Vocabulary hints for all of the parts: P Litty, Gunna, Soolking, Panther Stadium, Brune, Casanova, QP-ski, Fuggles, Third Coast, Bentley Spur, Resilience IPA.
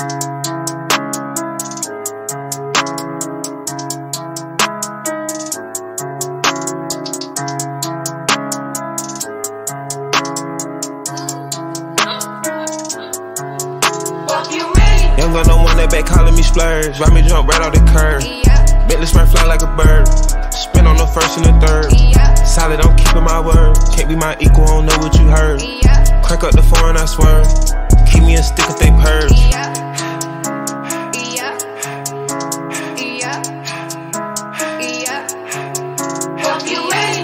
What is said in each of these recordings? Young gun don't want that back calling me splurge. Ride me jump right off the curb. Yeah. Bentley Spur fly like a bird. Spin on the first and the third. Yeah. Solid, I'm keeping my word. Can't be my equal, I don't know what you heard. Yeah. Crack up the foreign, I swear. Keep me a stick if they purge. Yeah.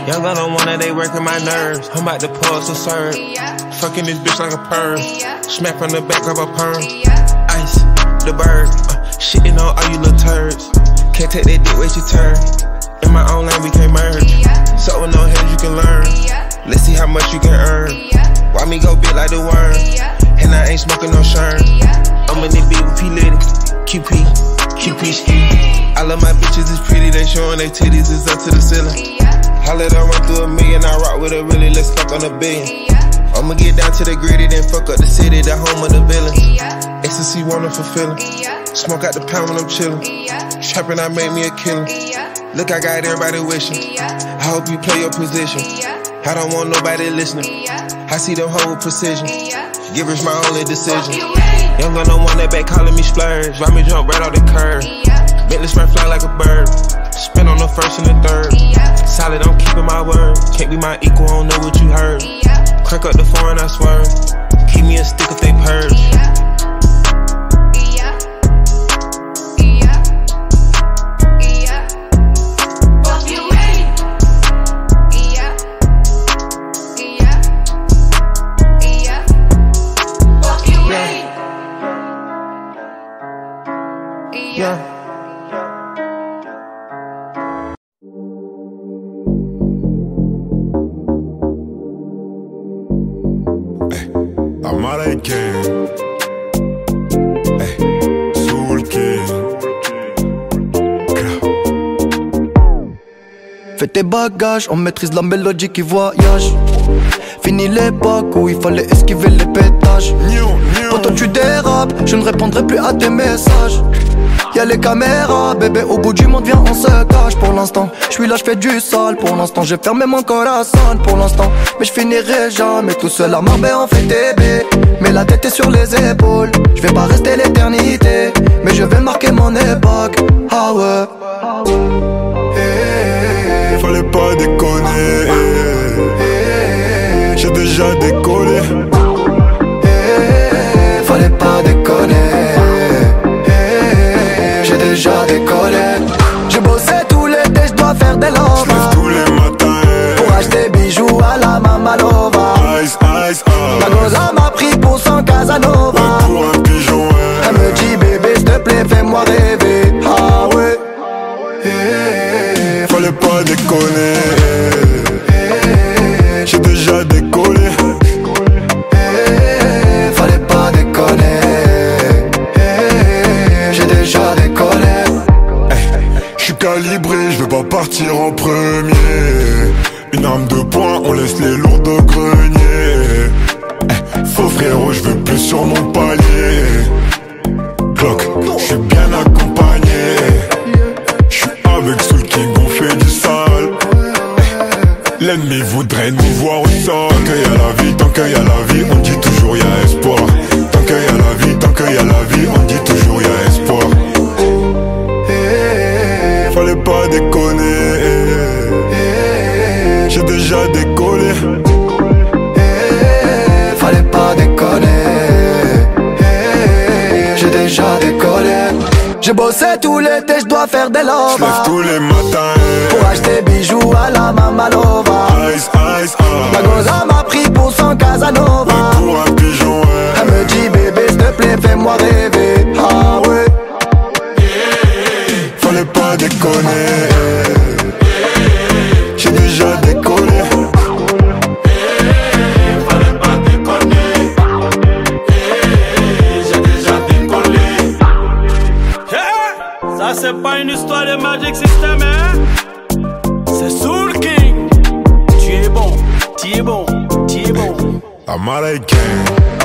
Young gun don't want that, they working my nerves. I'm about to pull some serve. Yeah. Fucking this bitch like a perm. Yeah. Smack from the back of a perm. Yeah. Ice, the bird. Shitting on all you little turds. Can't take that dick, wait your turn. In my own lane, we can't merge. Yeah. So with no hands, you can learn. Yeah. Let's see how much you can earn. Yeah. Why me go big like the worm? Yeah. And I ain't smoking no shern. Yeah. I'm in this bitch with P Litty. QP, QP. I love my bitches, it's pretty. They showing their titties, it's up to the ceiling. Yeah. I let her run through a million, I rock with her really, let's fuck on a billion. Yeah. I'ma get down to the gritty, then fuck up the city, the home of the villain. Yeah. Ecstasy wanna fulfill it. Yeah. Smoke out the pound when I'm chillin'. Yeah. Trappin', I made me a killin'. Yeah. Look, I got everybody wishing. Yeah. I hope you play your position. Yeah. I don't want nobody listening. Yeah. I see them hoes with precision. Yeah. Give us my only decision. Young gun don't want that back calling me splurge. Ride me jump right off the curb. Yeah. Bentley Spur fly like a bird. Spin on the first and the third. Yeah. Solid, I'm keeping my word. Can't be my equal, I don't know what you heard. Yeah. Crack up the foreign, I swear. Keep me a stick if they purge. Yeah. Yeah. I'm out of game. Hey, Soolking. Fais tes bagages, on maîtrise la mélodie qui voyage. Fini l'époque où il fallait esquiver les pétages. Quand toi tu dérapes, je ne répondrai plus à tes messages. Y'a les caméras, bébé, au bout du monde, viens, on se cache. Pour l'instant, je suis là, je fais du sale. Pour l'instant, j'ai fermé mon corazon. Pour l'instant, mais je finirai jamais tout seul à Marbet en fait bébé. Mais la tête est sur les épaules. Je vais pas rester l'éternité, mais je vais marquer mon époque. Ah ouais, hey. Fallait pas déconner, hey. J'ai déjà décollé, hey. Fallait pas déconner. J'ai déjà décollé. J'ai bossé tout l'été, je dois faire des lambas. J'lève tous les matins, hey. Pour acheter bijoux à la Mamanova. Ice, ice, ice. La goza m'a pris pour son Casanova. Ouais, pour un pigeon, hey. Elle me dit bébé, s'il te plaît, fais-moi rêver. Ah ouais, hey. Fallait pas déconner, hey. J'ai déjà décollé, hey. Fallait pas déconner, hey. J'ai déjà décollé. Calibré, je veux pas partir en premier. Une arme de poing, on laisse les lourds de grenier. Faux frérot, je veux plus sur mon palier. Clock, je suis bien accompagné. Je suis avec Soolking, on fait du sale. L'ennemi voudrait nous voir au sol. Tant qu'il y a la vie, tant qu'il y a la vie, on dit toujours y'a espoir. Tant qu'il y a la vie, tant qu'il y a la vie, on dit toujours y'a espoir. Fallait pas déconner, hey. J'ai déjà décollé, hey. Fallait pas déconner, hey. J'ai déjà décollé. J'ai bossé tout l'été, je dois faire des lambas. J'lève tous les matins, hey. Pour acheter bijoux à la Mamanova. Ice, ice, ice. La goza m'a pris pour son Casanova. Ouais, pour un pigeon, hey. Elle me dit bébé, s'il te plaît, fais-moi rêver. Ah ouais, fallait pas déconner, j'ai déjà décollé. Fallait pas déconner, j'ai déjà décollé. Ça c'est pas une histoire de Magic System, hein. C'est Soolking. Tu es bon, tu es bon, tu es bon. I'm out of game.